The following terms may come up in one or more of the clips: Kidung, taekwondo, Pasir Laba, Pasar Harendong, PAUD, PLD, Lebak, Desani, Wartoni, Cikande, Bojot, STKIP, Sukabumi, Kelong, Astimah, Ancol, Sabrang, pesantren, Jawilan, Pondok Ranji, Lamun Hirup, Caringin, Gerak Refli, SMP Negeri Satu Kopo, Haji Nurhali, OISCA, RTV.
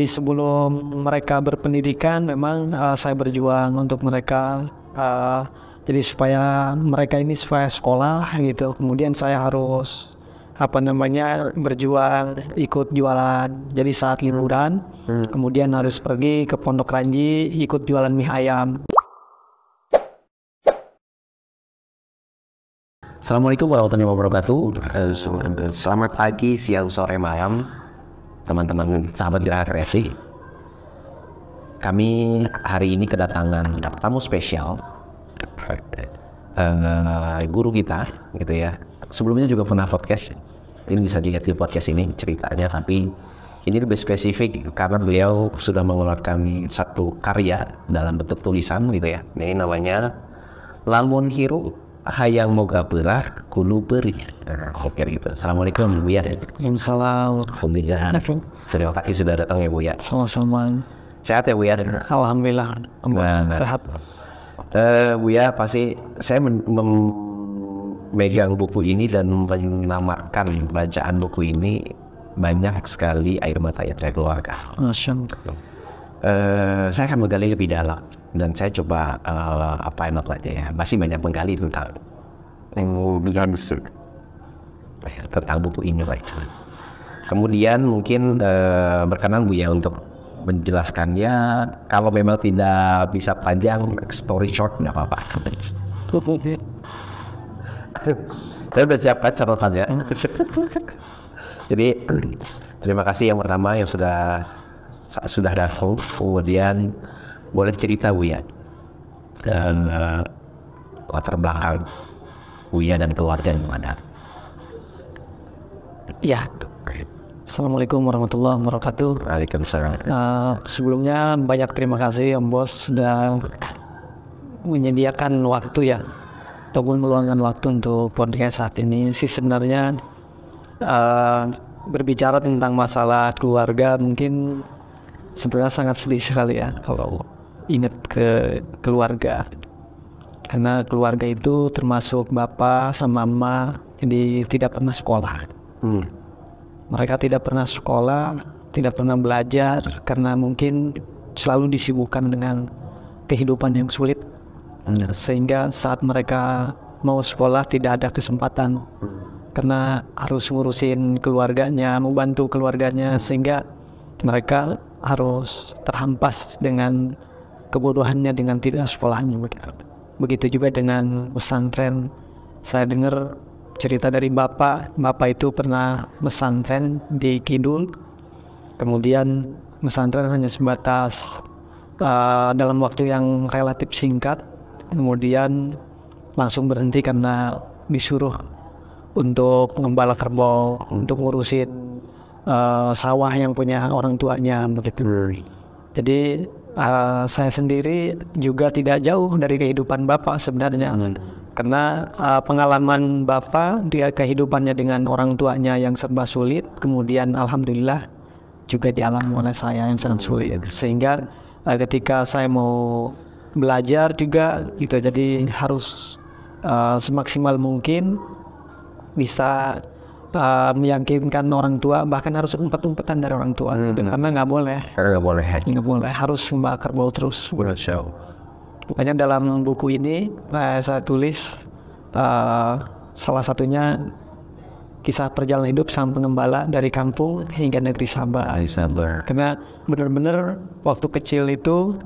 di sebelum mereka berpendidikan memang saya berjuang untuk mereka, jadi supaya mereka ini supaya sekolah gitu. Kemudian saya harus berjuang ikut jualan. Jadi saat liburan kemudian harus pergi ke Pondok Ranji ikut jualan mie ayam. Assalamualaikum warahmatullahi wabarakatuh. Selamat pagi, siang, sore, malam, teman-teman sahabat Gerak Refli. Kami hari ini kedatangan tamu spesial, guru kita, gitu ya. Sebelumnya juga pernah podcast. Ini bisa dilihat di podcast ini ceritanya, tapi ini lebih spesifik karena beliau sudah mengeluarkan satu karya dalam bentuk tulisan, gitu ya. Ini namanya Lamun Hirup. Hayang moga berah kulu beri. Oke gitu. Assalamualaikum Bu ya. Waalaikumsalam. Terima kasih sudah datang ya Bu ya. Sama-sama. Sehat ya Bu ya. Alhamdulillah. Sehat. Bu ya, pasti saya memegang buku ini dan menamakan bacaan buku ini banyak sekali air mata yang saya keluarkan. Saya akan menggali lebih dalam. Dan saya coba masih banyak menggali tentang buku ini lah. Kemudian mungkin berkenan Bu ya untuk menjelaskannya. Kalau memang tidak bisa panjang, story short nggak apa-apa. Saya sudah siapkan catatannya. Jadi terima kasih yang pertama yang sudah datang. Kemudian boleh cerita Buya dan latar belakang Buya dan keluarga yang mana? Ya, assalamualaikum warahmatullahi wabarakatuh. Waalaikumsalam. Sebelumnya banyak terima kasih Om Bos sudah menyediakan waktu ya, ataupun meluangkan waktu untuk podcast saat ini. Sih sebenarnya berbicara tentang masalah keluarga mungkin sebenarnya sangat sedih sekali ya kalau ingat ke keluarga, karena keluarga itu termasuk bapak sama mama, jadi tidak pernah sekolah. Mereka tidak pernah sekolah, tidak pernah belajar karena mungkin selalu disibukkan dengan kehidupan yang sulit, sehingga saat mereka mau sekolah tidak ada kesempatan karena harus ngurusin keluarganya, membantu keluarganya, sehingga mereka harus terhampas dengan kebodohannya dengan tidak sekolahnya. Begitu juga dengan pesantren. Saya dengar cerita dari bapak itu pernah pesantren di Kidung. Kemudian pesantren hanya sebatas dalam waktu yang relatif singkat, kemudian langsung berhenti karena disuruh untuk ngembala kerbau, untuk ngurusin sawah yang punya orang tuanya begitu. Jadi saya sendiri juga tidak jauh dari kehidupan bapak sebenarnya, karena pengalaman bapak dia kehidupannya dengan orang tuanya yang serba sulit, kemudian alhamdulillah juga dialami oleh saya yang sangat sulit, sehingga ketika saya mau belajar juga gitu, jadi harus semaksimal mungkin bisa meyakinkan orang tua, bahkan harus umpet-umpetan dari orang tua, karena nggak boleh, harus membakar bau terus. Makanya dalam buku ini saya tulis salah satunya kisah perjalanan hidup sang pengembala dari kampung hingga negeri Sabah. Karena benar-benar waktu kecil itu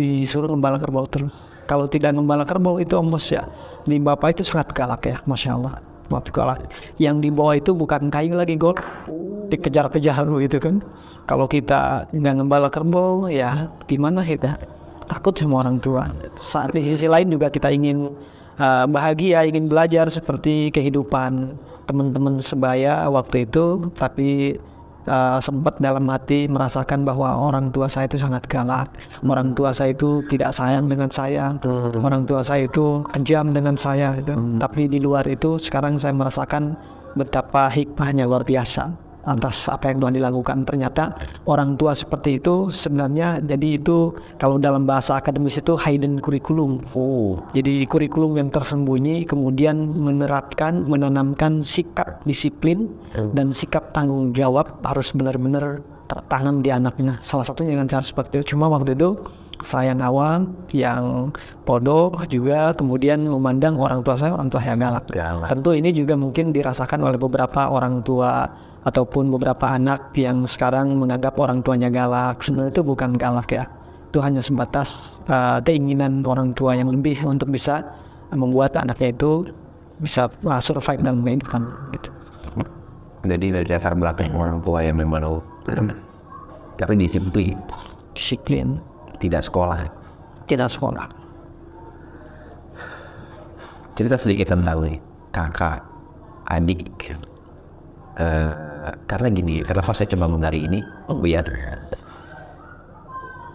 disuruh membala kerbau terus. Kalau tidak membala kerbau itu omos ya. Di bapak itu sangat galak ya, masya Allah. Waktu kalah yang dibawa itu bukan kayu lagi, gol dikejar-kejar gitu kan. Kalau kita nggak ngembala kerbau ya gimana, kita takut sama orang tua. Saat di sisi lain juga kita ingin bahagia, ingin belajar seperti kehidupan teman-teman sebaya waktu itu, tapi sempat dalam hati merasakan bahwa orang tua saya itu sangat galak, orang tua saya itu tidak sayang dengan saya, orang tua saya itu kejam dengan saya gitu. Tapi di luar itu sekarang saya merasakan betapa hikmahnya luar biasa atas apa yang Tuhan dilakukan. Ternyata orang tua seperti itu sebenarnya, jadi itu kalau dalam bahasa akademis itu hidden curriculum. Jadi kurikulum yang tersembunyi, kemudian menerapkan, menanamkan sikap disiplin dan sikap tanggung jawab harus benar-benar tangan di anaknya, salah satunya dengan cara seperti itu. Cuma waktu itu saya ngawang yang pondok juga kemudian memandang orang tua saya yang galak. Tentu ini juga mungkin dirasakan oleh beberapa orang tua ataupun beberapa anak yang sekarang menganggap orang tuanya galak. Sebenarnya itu bukan galak ya, itu hanya sebatas keinginan orang tua yang lebih untuk bisa membuat anaknya itu bisa survive dalam kehidupan gitu. Jadi dari latar belakang orang tua yang memang tapi disiplin tidak sekolah. Cerita sedikit tentang nih kakak adik, karena gini, karena saya coba mencari ini Buya.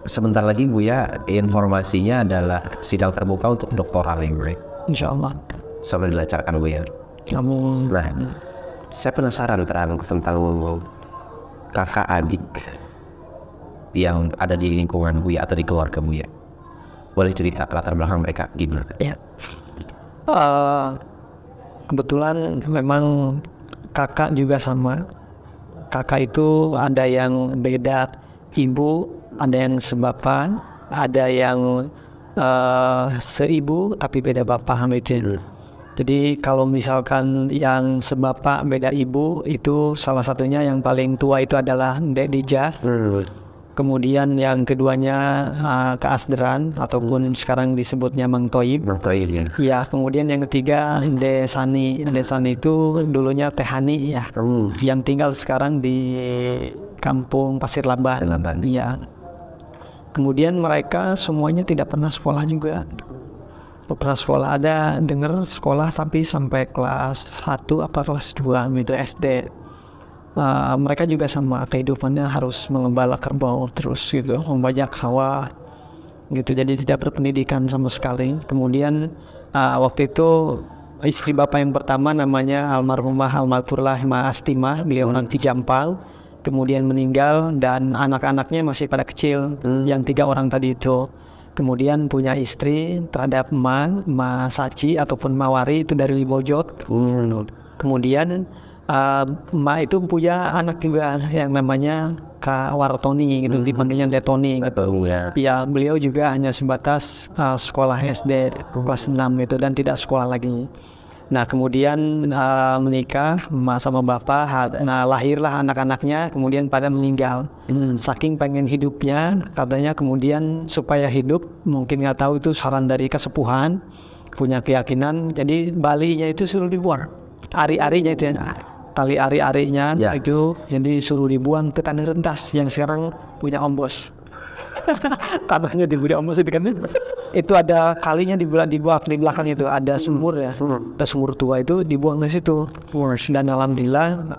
Sebentar lagi Buya informasinya adalah sidang terbuka untuk doktoral yang right? Insya Allah sampai dilancarkan Buya. Kamu nah, saya penasaran tentang kakak adik yang ada di lingkungan Buya atau di keluarga Buya. Boleh cerita latar belakang mereka gimana? Ya, kebetulan memang kakak juga sama. Kakak itu ada yang beda ibu, ada yang sebapak, ada yang seibu tapi beda bapak gitu. Jadi kalau misalkan yang sebapak beda ibu, itu salah satunya yang paling tua itu adalah Dek Dija. Kemudian yang keduanya Keasderan ataupun sekarang disebutnya Mang Toib. Ya, kemudian yang ketiga Desani. Desani itu dulunya Tehani ya. Yang tinggal sekarang di kampung Pasir Laba. Iya. Kemudian mereka semuanya tidak pernah sekolah juga. Pernah sekolah, ada dengar sekolah tapi sampai kelas 1 apa kelas 2 gitu SD. Mereka juga sama, kehidupannya harus mengembala kerbau terus gitu, membajak sawah gitu, jadi tidak berpendidikan sama sekali. Kemudian waktu itu istri bapak yang pertama namanya almarhumah Almaghfurlah Astimah, beliau nanti Jampal, kemudian meninggal dan anak-anaknya masih pada kecil, yang 3 orang tadi itu. Kemudian punya istri terhadap Ma Saci ataupun Mawari itu dari Bojot. Kemudian Mbak itu punya anak juga yang namanya Kak Wartoni gitu, dipanggilnya Detoni gitu. Ya, beliau juga hanya sebatas sekolah SD kelas 6 itu dan tidak sekolah lagi. Nah, kemudian menikah Mbak sama Bapak, nah lahirlah anak-anaknya, kemudian pada meninggal. Saking pengen hidupnya, katanya kemudian supaya hidup, mungkin nggak tahu itu saran dari kesepuhan, punya keyakinan, jadi balinya itu suruh dibuang. Ari-arinya itu tali ari-arinya ya. Itu jadi suruh dibuang ke tanah rentas yang sekarang punya Ombos. Tanahnya di punya Ombos itu kan itu ada kalinya di belakang itu ada sumur ya, ada sumur tua itu dibuang ke situ. Dan alhamdulillah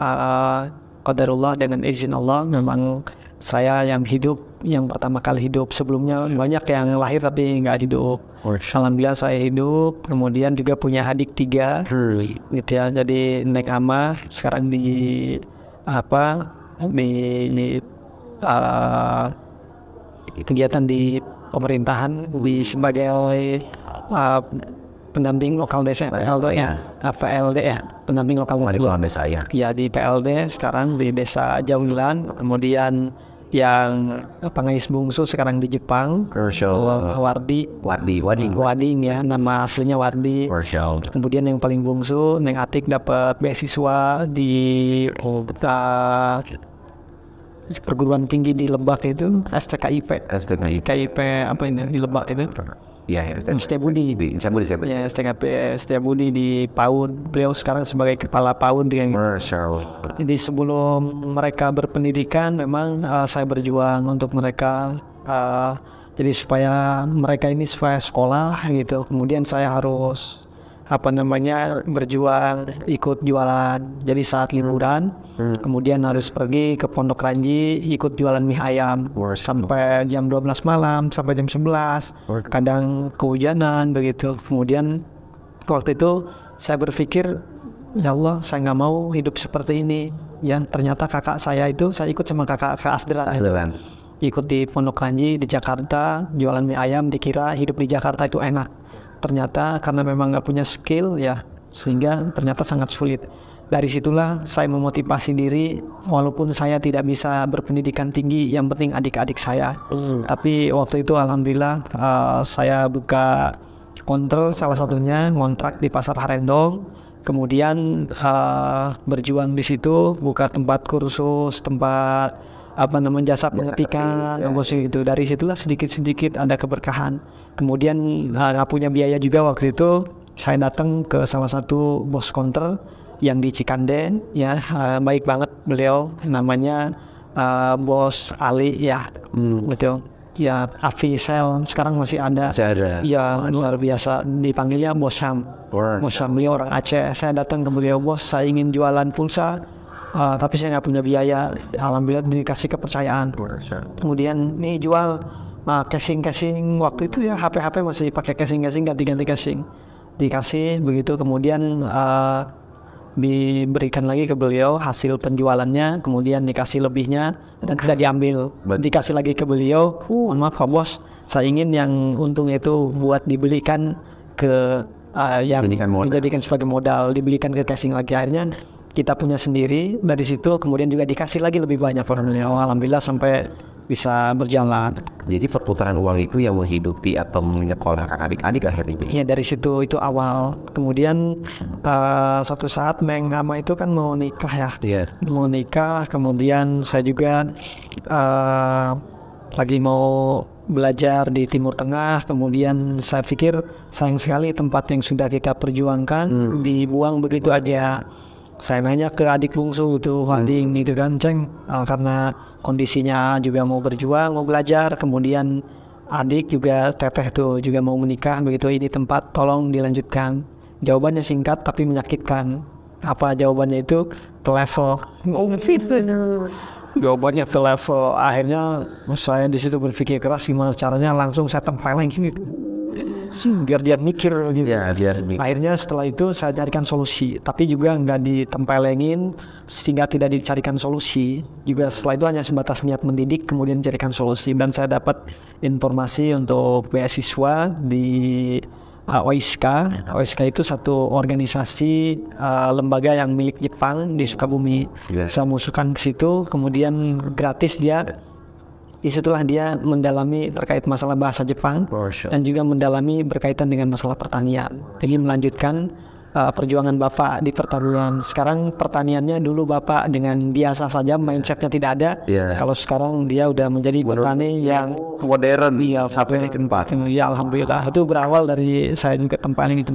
qadarullah dengan izin Allah memang saya yang hidup yang pertama kali hidup. Sebelumnya banyak yang lahir tapi nggak hidup. Alhamdulillah saya hidup, kemudian juga punya adik 3 gitu ya. Jadi naik ama sekarang di apa di kegiatan di pemerintahan di sebagai pendamping lokal desa PLD ya, PLD ya, pendamping lokal desa ya. Ya di PLD sekarang di desa Jawilan, kemudian yang pengais bungsu sekarang di Jepang, Warding ya, nama aslinya Wardi. Kemudian yang paling bungsu Neng Atik dapat beasiswa di perguruan tinggi di Lebak itu STKIP apa ini di Lebak itu ya, STKIP di PAUD. Beliau sekarang sebagai kepala PAUD dengan jadi sebelum mereka berpendidikan memang saya berjuang untuk mereka, jadi supaya mereka ini supaya sekolah gitu. Kemudian saya harus berjuang ikut jualan, jadi saat liburan kemudian harus pergi ke Pondok Ranji ikut jualan mie ayam sampai jam 12 malam sampai jam 11, kadang kehujanan begitu. Kemudian waktu itu saya berpikir, ya Allah saya nggak mau hidup seperti ini. Yang ternyata kakak saya itu saya ikut sama kakak Asderan ikut di Pondok Ranji di Jakarta jualan mie ayam, dikira hidup di Jakarta itu enak. Ternyata karena memang nggak punya skill ya, sehingga ternyata sangat sulit. Dari situlah saya memotivasi diri, walaupun saya tidak bisa berpendidikan tinggi, yang penting adik-adik saya. Tapi waktu itu alhamdulillah saya buka kontrak, salah satunya kontrak di Pasar Harendong. Kemudian berjuang di situ, buka tempat kursus, tempat jasa pengetikan, gitu. Dari situlah sedikit-sedikit ada keberkahan. Kemudian nggak punya biaya juga waktu itu, saya datang ke salah satu bos kontrak yang di Cikande, ya, baik banget beliau, namanya Bos Ali, ya, betul. Ya, Afi Sel sekarang masih ada. Ya, luar biasa, dipanggilnya Bos Ham. Bos Ham, beliau orang Aceh. Saya datang ke beliau, Bos, saya ingin jualan pulsa, tapi saya nggak punya biaya. Alhamdulillah dikasih kepercayaan. Kemudian nih jual, nah, casing-casing waktu itu ya, HP-HP masih pakai casing-casing, ganti-ganti casing. Dikasih begitu, kemudian diberikan lagi ke beliau hasil penjualannya, kemudian dikasih lebihnya dan tidak diambil, dikasih lagi ke beliau. Maaf Pak Bos, saya ingin yang untung itu buat dibelikan ke yang dijadikan sebagai modal, dibelikan ke casing lagi. Akhirnya kita punya sendiri. Dari situ kemudian juga dikasih lagi lebih banyak, alhamdulillah sampai bisa berjalan. Jadi perputaran uang itu yang menghidupi atau menyekolahkan adik-adik akhirnya. Iya, dari situ itu awal. Kemudian suatu saat Meng Nama itu kan mau nikah ya. Mau nikah, kemudian saya juga lagi mau belajar di Timur Tengah. Kemudian saya pikir sayang sekali tempat yang sudah kita perjuangkan dibuang begitu aja. Saya nanya ke adik bungsu tuh, adik itu kan Ceng, karena kondisinya juga mau berjuang, mau belajar, kemudian adik juga teteh tuh juga mau menikah begitu, ini tempat tolong dilanjutkan. Jawabannya singkat tapi menyakitkan. Apa jawabannya itu? Televel. Jawabannya televel. Akhirnya saya di situ berpikir keras gimana caranya, langsung saya tempeleng gitu. Biar dia mikir gitu. Akhirnya setelah itu saya carikan solusi, tapi juga nggak ditempelengin sehingga tidak dicarikan solusi juga. Setelah itu hanya sebatas niat mendidik, kemudian carikan solusi. Dan saya dapat informasi untuk beasiswa di OISCA. OISCA itu satu organisasi lembaga yang milik Jepang di Sukabumi. Saya masukkan ke situ, kemudian gratis dia. Disitulah dia mendalami terkait masalah bahasa Jepang dan juga mendalami berkaitan dengan masalah pertanian. Jadi melanjutkan perjuangan Bapak di pertanian. Sekarang pertaniannya dulu Bapak dengan biasa saja, mindsetnya tidak ada. Kalau sekarang dia udah menjadi petani yang modern, ya alhamdulillah. Itu berawal dari saya juga tempatnya gitu.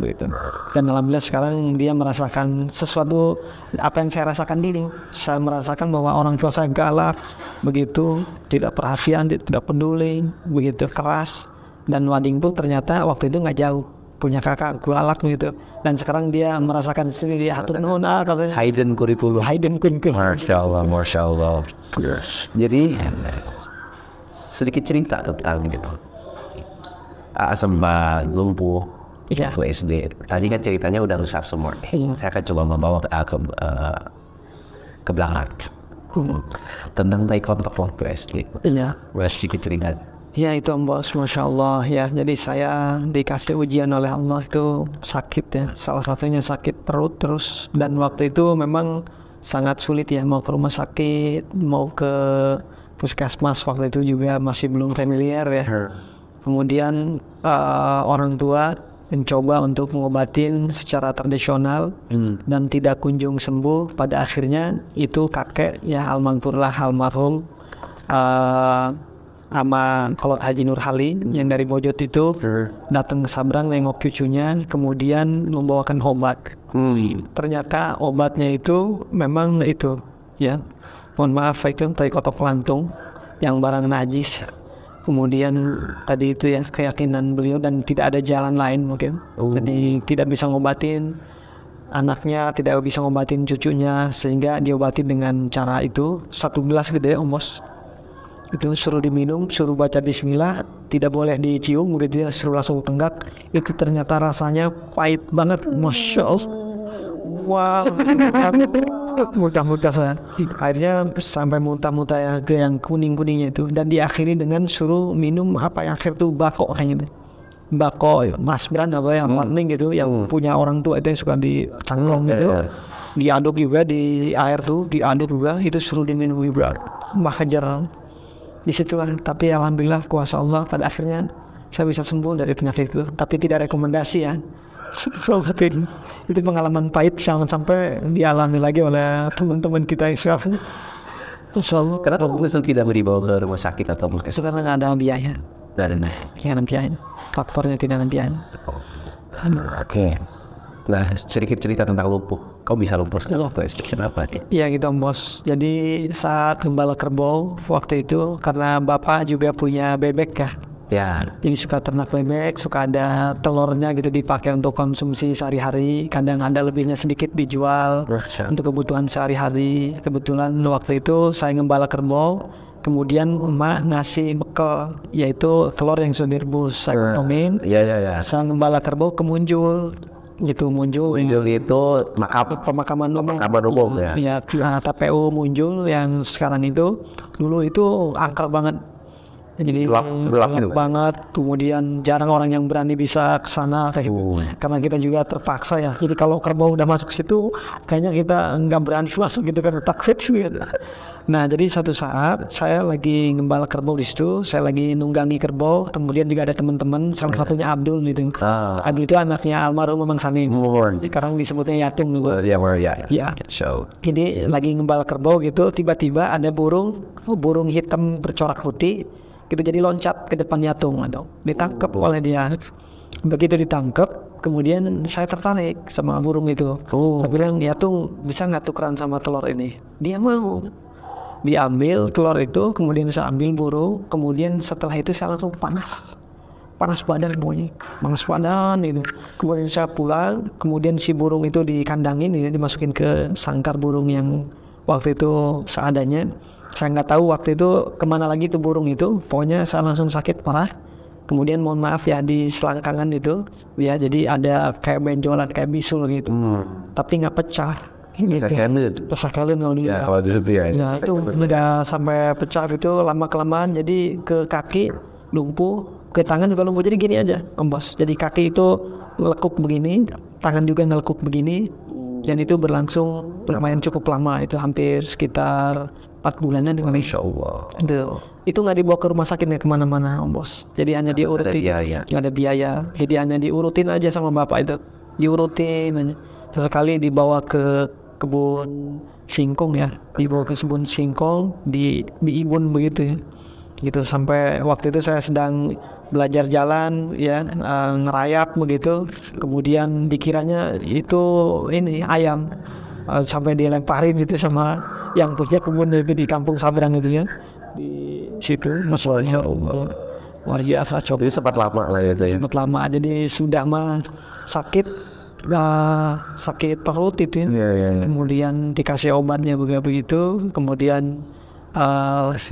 Dan alhamdulillah sekarang dia merasakan sesuatu apa yang saya rasakan diri. Saya merasakan bahwa orang tua saya galak begitu, tidak perhatian, tidak peduli, begitu keras. Dan Wading pun ternyata waktu itu nggak jauh, punya kakak galak begitu. Dan sekarang dia merasakan sendiri hatuna katanya. Hayden kurikulum. Hayden kurikulum. Masya Allah, masya Allah. Jadi sedikit cerita tentang gitu. Sempat lumpuh SD. Tadi kan ceritanya udah rusak semua. Saya akan coba membawa ke belakang. Tentang taekwondo waktu SD. Sedikit cerita. Ya itu Bos, masya Allah ya. Jadi saya dikasih ujian oleh Allah itu sakit ya. Salah satunya sakit perut terus. Dan waktu itu memang sangat sulit ya, mau ke rumah sakit, mau ke puskesmas waktu itu juga masih belum familiar ya. Kemudian orang tua mencoba untuk mengobatin secara tradisional dan tidak kunjung sembuh. Pada akhirnya itu kakek ya, almarhum sama kalau Haji Nurhali yang dari Bojot itu datang ke Sabrang nengok cucunya, kemudian membawakan obat. Ternyata obatnya itu memang itu ya, mohon maaf, itu taekwondo pelantung yang barang najis. Kemudian tadi itu ya keyakinan beliau dan tidak ada jalan lain mungkin. Jadi tidak bisa ngobatin anaknya, tidak bisa ngobatin cucunya, sehingga diobati dengan cara itu. Satu gelas gede omos itu suruh diminum, suruh baca bismillah, tidak boleh dicium, udah dia suruh langsung tenggak. Itu ternyata rasanya pahit banget, masya Allah. Muntah-muntah saya. Akhirnya sampai muntah-muntah yang kuning-kuningnya itu. Dan diakhiri dengan suruh minum apa yang akhir tuh bako kayaknya. Bako, Mas Bran apa yang warning gitu, yang punya orang tua itu yang suka dicanglong gitu. diaduk juga di air tuh, diaduk juga itu suruh diminum juga, mahajar di situ kan. Tapi alhamdulillah kuasa Allah pada akhirnya saya bisa sembuh dari penyakit itu, tapi tidak rekomendasi ya. Itu pengalaman pahit, jangan sampai dialami lagi oleh teman-teman kita insyaallah. Kenapa mungkin tidak dibawa ke rumah sakit atau mungkin? Karena nggak ada biaya. Tidak ada biaya. Faktornya tidak ada biaya. Oke. Nah, sedikit cerita tentang lumpuh. Kau bisa lumpuh waktu itu kenapa? Iya gitu bos. Jadi saat gembala kerbau waktu itu karena bapak juga punya bebek ya. Ya. Jadi suka ternak bebek, suka ada telurnya gitu dipakai untuk konsumsi sehari-hari. Kadang ada lebihnya sedikit dijual untuk kebutuhan sehari-hari. Kebetulan waktu itu saya gembala kerbau. Kemudian emak ngasih bekal yaitu telur yang sudah direbus. Saya komen. Sang gembala kerbau kemunjul. Gitu muncul itu maaf pemakaman umum ya, TPU muncul yang sekarang itu, dulu itu angker banget, jadi gelap banget, kemudian jarang orang yang berani bisa kesana kayak gitu. Karena kita juga terpaksa ya, jadi kalau kerbau udah masuk situ kayaknya kita nggak berani masuk gitu kan, takut gitu. Nah, jadi satu saat saya lagi ngembala kerbau di situ, saya lagi nunggangi kerbau, kemudian juga ada teman-teman, salah satunya Abdul gitu. Abdul itu anaknya almarhum Mang Sanim. Sekarang disebutnya yatim juga. Ya. So, ini lagi ngembala kerbau gitu, tiba-tiba ada burung hitam bercorak putih, gitu jadi loncat ke depan yatim, ditangkap oleh dia. Begitu ditangkap, kemudian saya tertarik sama burung itu. Saya bilang, yatung bisa nggak tukeran sama telur ini? Dia mau. Diambil telur itu, kemudian saya ambil burung, kemudian setelah itu saya langsung panas badan semuanya, panas badan gitu. Kemudian saya pulang, kemudian si burung itu dikandangin, dimasukin ke sangkar burung yang waktu itu seadanya. Saya nggak tahu waktu itu kemana lagi tuh burung itu, pokoknya saya langsung sakit parah. Kemudian mohon maaf ya, di selangkangan itu ya, jadi ada kayak benjolan, kayak bisul gitu, tapi nggak pecah. Pesakalan kalau dia itu udah sampai pecah itu lama-kelamaan jadi ke kaki lumpuh, ke tangan juga lumpuh, jadi gini aja embos, jadi kaki itu lekuk begini, tangan juga ngelekuk begini, dan itu berlangsung lumayan cukup lama, itu hampir sekitar 4 bulanan dengan insya Allah. Itu nggak dibawa ke rumah sakit ya kemana-mana embos, jadi hanya diurutin, nggak ada biaya, jadi hanya diurutin aja sama bapak itu, diurutin. Sesekali dibawa ke kebun singkong ya, dibawa ke kebun singkong di ibun begitu ya. Gitu sampai waktu itu saya sedang belajar jalan ya, ngerayap begitu, kemudian dikiranya itu ini ayam, sampai dilemparin gitu sama yang punya kebun itu di kampung Sabrang itu ya, di situ masalahnya luar biasa. Jadi sempat lama lah ya, sempat lama, jadi sudah mah sakit perut itu, kemudian dikasih obatnya begitu, kemudian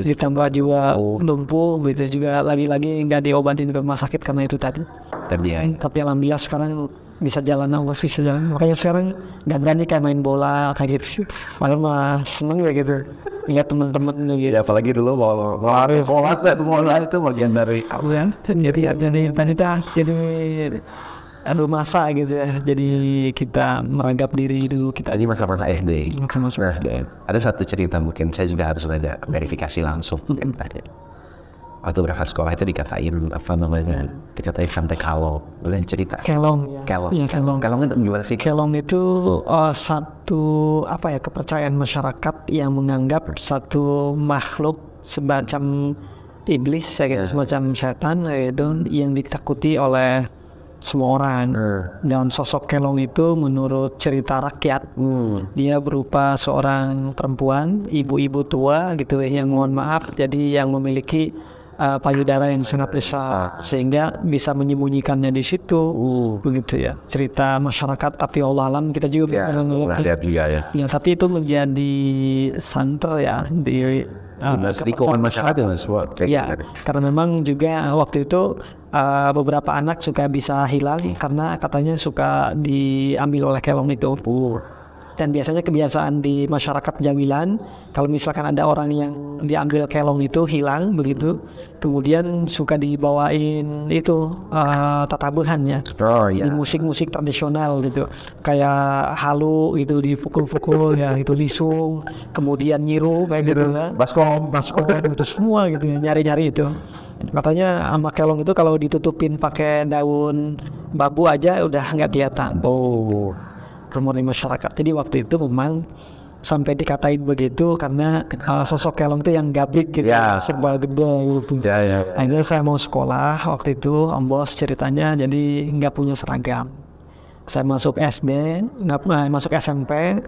ditambah juga lumpuh, begitu juga lagi-lagi nggak diobatin ke rumah sakit karena itu tadi. Tapi alhamdulillah sekarang bisa jalan, Allah bisa jalan. Makanya sekarang nggak berani kayak main bola kayak gitu, malah mah seneng ya gitu. Ingat teman-teman gitu. Ya, apalagi dulu bola itu bagian dari aku ya. Jadi masa gitu ya, jadi kita meranggap diri dulu kita. Ini masa-masa SD. Ada satu cerita mungkin, saya juga harus ada verifikasi langsung. Waktu berangkat sekolah itu dikatain apa namanya, dikatain sampai Kelong. Boleh cerita? Kelong itu gimana sih? Kelong itu satu apa ya, kepercayaan masyarakat yang menganggap satu makhluk semacam iblis, semacam setan gitu, yang ditakuti oleh semua orang. Dan sosok Kelong itu menurut cerita rakyat, dia berupa seorang perempuan, ibu-ibu tua gitu yang mohon maaf, jadi yang memiliki payudara yang sangat besar, sehingga bisa menyembunyikannya di situ. Begitu ya cerita masyarakat, tapi Allah alam kita juga lihat juga ya. Ya, tapi itu menjadi santer ya di lingkungan masyarakat ya, karena memang juga waktu itu beberapa anak suka bisa hilang karena katanya suka diambil oleh Kelong itu. Dan biasanya kebiasaan di masyarakat Jawilan, kalau misalkan ada orang yang diambil kelong itu hilang begitu, kemudian suka dibawain itu tatabuhannya, di musik-musik tradisional gitu, kayak halu gitu dipukul-pukul ya, itu lisung, kemudian nyiru kayak gitu lah, baskom itu semua gitu, nyari-nyari itu. Katanya sama kelong itu kalau ditutupin pakai daun babu aja udah nggak kelihatan. Oh. Rumor di masyarakat. Jadi waktu itu memang sampai dikatain begitu karena sosok kelong itu yang gabik gitu, sebal gede gitu. Akhirnya saya mau sekolah waktu itu, om bos ceritanya, jadi nggak punya seragam. Saya masuk SD, masuk SMP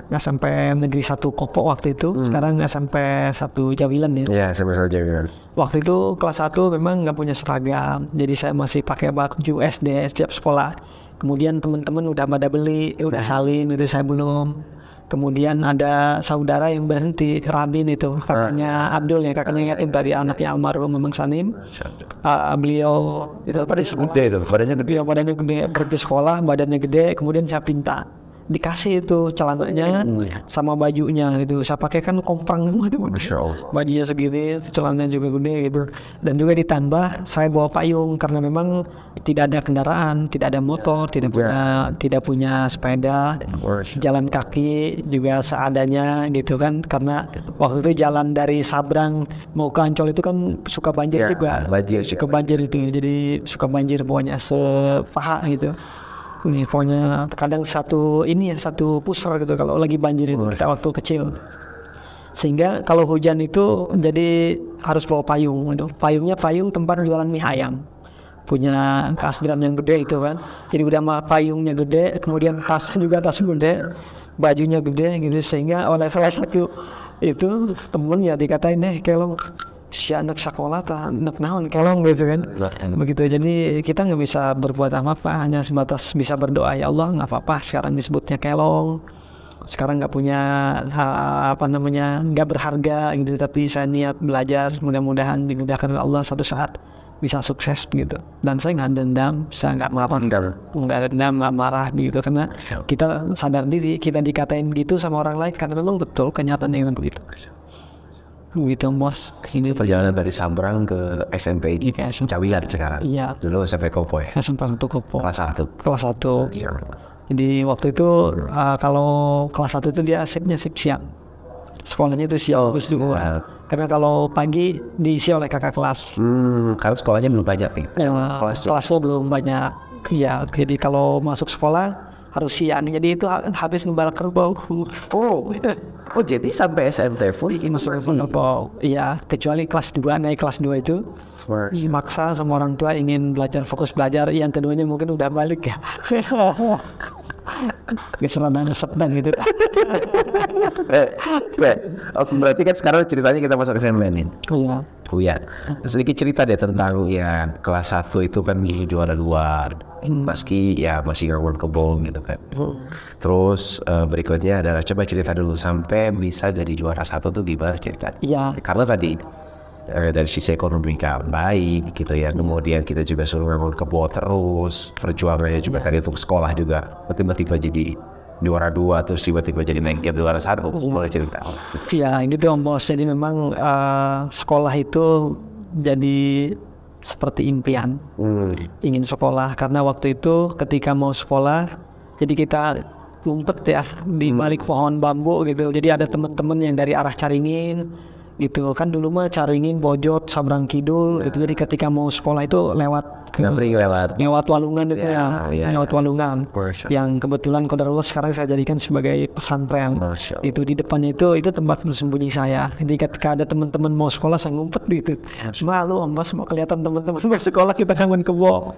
Negeri Satu Kopo waktu itu. Sekarang SMP Satu Jawilan ya. Iya, SMP Satu Jawilan. Waktu itu kelas 1 memang nggak punya seragam, jadi saya masih pakai baju SD setiap sekolah. Kemudian teman-teman udah pada beli, udah salin itu, saya belum. Kemudian ada saudara yang berhenti, Rabin itu, kakaknya Abdul ya, kakaknya ingat dari anaknya almarhum Memang Sanim. Beliau itu gede itu, badannya gede, pergi sekolah, badannya gede. Kemudian saya pinta, dikasih itu celananya sama bajunya gitu. Saya pakai kan komprang itu, bajunya segini, celananya juga gede gitu. Dan juga ditambah saya bawa payung karena memang tidak ada kendaraan, tidak ada motor, tidak punya sepeda, jalan kaki juga seadanya gitu kan, karena waktu itu jalan dari Sabrang mau ke Ancol itu kan suka banjir juga, suka banjir itu, jadi suka banjir pokoknya sepaha gitu. Uniformnya kadang satu pusar gitu kalau lagi banjir itu waktu kecil. Sehingga kalau hujan itu jadi harus bawa payung gitu. Payungnya payung tempat jualan mie ayam, punya kasdran yang gede itu kan, jadi udah mah payungnya gede, kemudian tasnya juga tas gede, bajunya gede gitu, sehingga oleh salah satu itu temen ya dikatain kelong, si anak sekolah tak anak naon kelong gitu kan, begitu. Jadi kita nggak bisa berbuat apa-apa, hanya sebatas bisa berdoa, ya Allah nggak apa-apa sekarang disebutnya kelong, sekarang nggak punya nggak berharga gitu, tapi saya niat belajar, mudah-mudahan dimudahkan oleh Allah suatu saat bisa sukses gitu. Dan saya nggak dendam, saya nggak marah, nggak marah gitu, karena kita sadar diri kita dikatain gitu sama orang lain karena memang betul kenyataan yang begitu. Gitu bos, ini perjalanan dari Sabrang ke SMP Jawilan sekarang. Iya. Dulu SMP Kopo ya. SMP Satu Kopo. Kelas 1. Jadi waktu itu kalau kelas 1 itu dia sipnya sip siang. Sekolahnya itu siang. Karena kalau pagi diisi oleh kakak kelas. Kalau sekolahnya belum banyak nih. Kelas belum banyak. Ya, jadi kalau masuk sekolah harus siang. Jadi itu habis ngebalik kerbau. Oh, jadi sampai SMP full masuk SMP. Iya, kecuali kelas 2, naik kelas 2 itu maksa sama orang tua ingin belajar, fokus belajar. Yang keduanya mungkin udah balik ya. Keserangan sepedan gitu. Berarti kan sekarang ceritanya kita masuk SMP nih. Iya. Uyan, sedikit cerita deh tentang ya kelas 1 itu kan juara luar, meski ya masih workable gitu kan. Terus berikutnya adalah coba cerita dulu sampai bisa jadi juara 1 tuh gimana cerita? Iya. Karena tadi dari sisi ekonomi kan baik gitu ya, kemudian kita juga suruh workable terus, perjuangannya juga tadi untuk sekolah juga, tiba-tiba jadi juara 2 terus tiba-tiba jadi naik juara 1. Boleh cerita? Iya, ini tuh om bos, jadi memang sekolah itu jadi seperti impian, ingin sekolah karena waktu itu ketika mau sekolah, jadi kita ngumpet ya di balik pohon bambu gitu, jadi ada teman-teman yang dari arah Caringin gitu kan, dulu mah Caringin, Bojot, Sabrang Kidul gitu, jadi ketika mau sekolah itu lewat Walungan itu Walungan yang kebetulan Qadarullah sekarang saya jadikan sebagai pesantren itu. Di depannya itu tempat bersembunyi saya, jadi ketika ada teman-teman mau sekolah saya ngumpet gitu, malu om bos, mau kelihatan teman-teman mau sekolah, kita kangen kebo.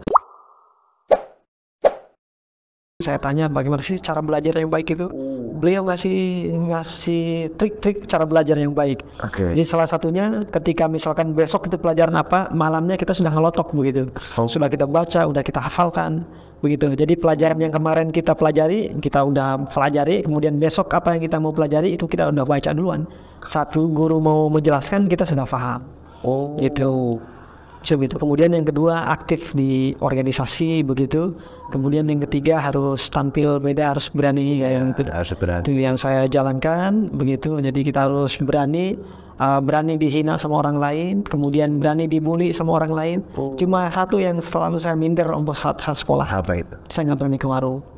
Saya tanya bagaimana sih cara belajar yang baik itu, beliau ngasih trik-trik cara belajar yang baik. Jadi salah satunya ketika misalkan besok kita pelajaran apa, malamnya kita sudah ngelotok begitu, sudah kita baca, udah kita hafalkan begitu. Jadi pelajaran yang kemarin kita pelajari, kita udah pelajari, kemudian besok apa yang kita mau pelajari itu kita udah baca duluan. Saat guru mau menjelaskan kita sudah paham. Gitu. Seperti itu. Kemudian yang kedua, aktif di organisasi begitu. Kemudian yang ketiga, harus tampil beda, harus berani, itu yang saya jalankan begitu. Jadi kita harus berani dihina sama orang lain, kemudian berani dibully sama orang lain. Cuma satu yang selalu saya minder, saat sekolah. Apa itu? Saya nggak berani ke warung.